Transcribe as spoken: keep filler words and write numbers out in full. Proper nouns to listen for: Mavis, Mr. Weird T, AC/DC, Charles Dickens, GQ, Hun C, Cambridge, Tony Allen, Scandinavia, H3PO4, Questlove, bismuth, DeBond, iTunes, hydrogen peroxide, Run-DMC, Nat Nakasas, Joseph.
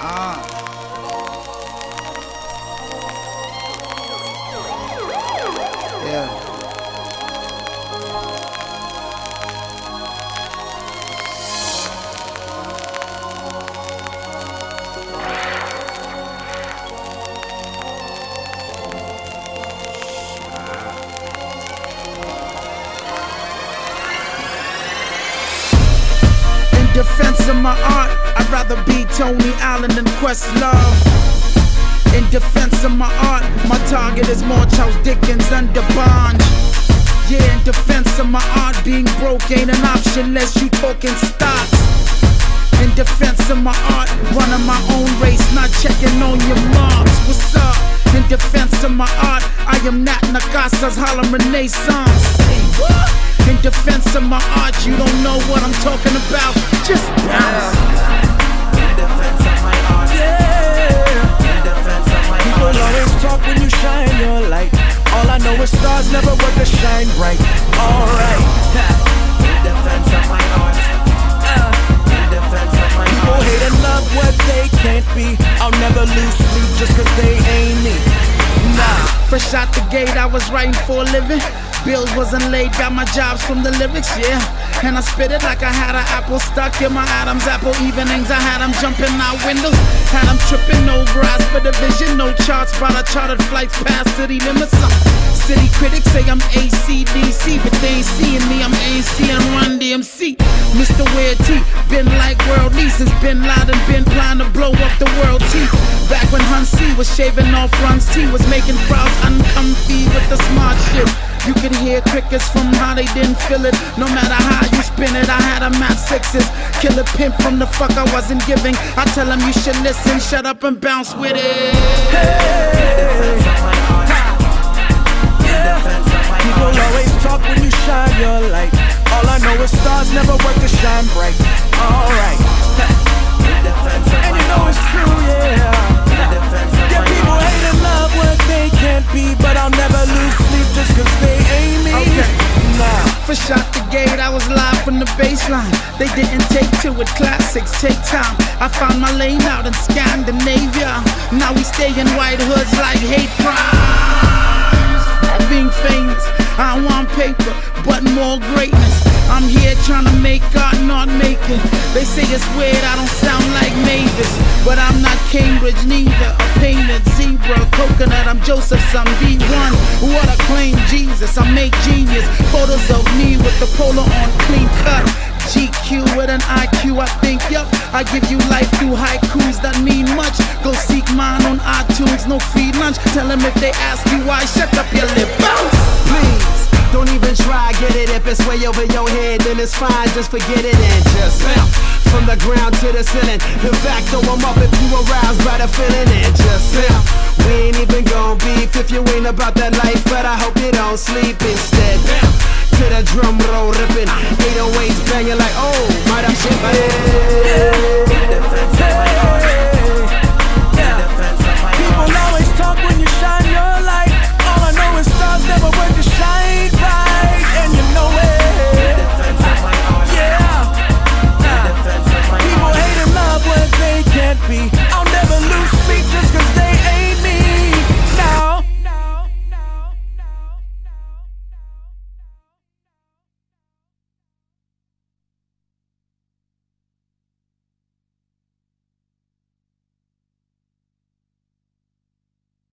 A. Defense of my art, I'd rather be Tony Allen than Questlove. In defense of my art, my target is more Charles Dickens than DeBond. Yeah, in defense of my art, being broke ain't an option unless you talking stocks. In defense of my art, running my own race, not checking on your marks. What's up? In defense of my art, I am Nat Nakasas, hollering Renaissance. Say what? In defense of my art, you don't know what I'm talking about. Just bounce. In defense of my art. Yeah. In defense of my art. People always talk when you shine your light. All I know is stars never work to shine bright. All right. In defense of my art. In defense of my art. People hate and love what they can't be. I'll never lose sleep just cause they ain't me. Nah. Fresh out the gate, I was writing for a living. Bills wasn't laid, got my jobs from the lyrics, yeah. And I spit it like I had an apple stuck in my Adam's apple. Evenings I had them jumping out windows, had them tripping, no grasp for the vision. No charts, but I chartered flights past city limits. uh, City critics say I'm A C D C, but they ain't seeing me, I'm A C and Run D M C. Mister Weird T, been like world leads, since been loud and been blind to blow up the world teeth. Back when Hun C was shaving off Run's T, was making crowds uncomfy with the smart shit. You could hear crickets from how they didn't feel it. No matter how you spin it, I had a map sixes. Kill a pimp from the fuck I wasn't giving. I tell him you should listen, shut up and bounce with it. Hey. Yeah. People always talk when you shine your light. All I know is stars never work to shine bright. All right. And you know it's true, yeah. Yeah, people hate and love what they can't be, but I'll never lose sleep just cause they ain't me. Okay. Nah. Fresh out the gate, I was live from the baseline. They didn't take to it, classics take time. I found my lane out in Scandinavia. Now we stay in white hoods like hate crimes. I'm being famous, I want paper, but more greatness. I'm here trying to make art, not make it. They say it's weird, I don't sound like Mavis, but I'm not Cambridge, neither a painted zebra, a coconut, I'm Joseph, I'm D one. What a claim, Jesus, I make genius. Photos of me with the polo on, clean cut. G Q with an I Q, I think, yup. I give you life through haikus that mean much. Go seek mine on iTunes, no free lunch. Tell them if they ask you why, shut up your lip, bounce, please. Don't even try, get it if it's way over your head, then it's fine, just forget it and just bounce. From the ground to the ceiling, in fact, throw 'em up if you aroused by the feeling and just bounce. We ain't even gon' beef if you ain't about that life, but I hope you don't sleep instead. Bounce. To the drum roll ripping, eight oh eights banging like, oh, might I shit my head.